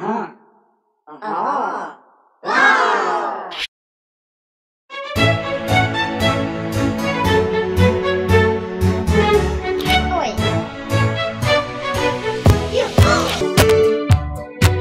Uh-huh. Uh-huh. Wow! Oi. Yeah. Wow! What?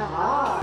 Aha.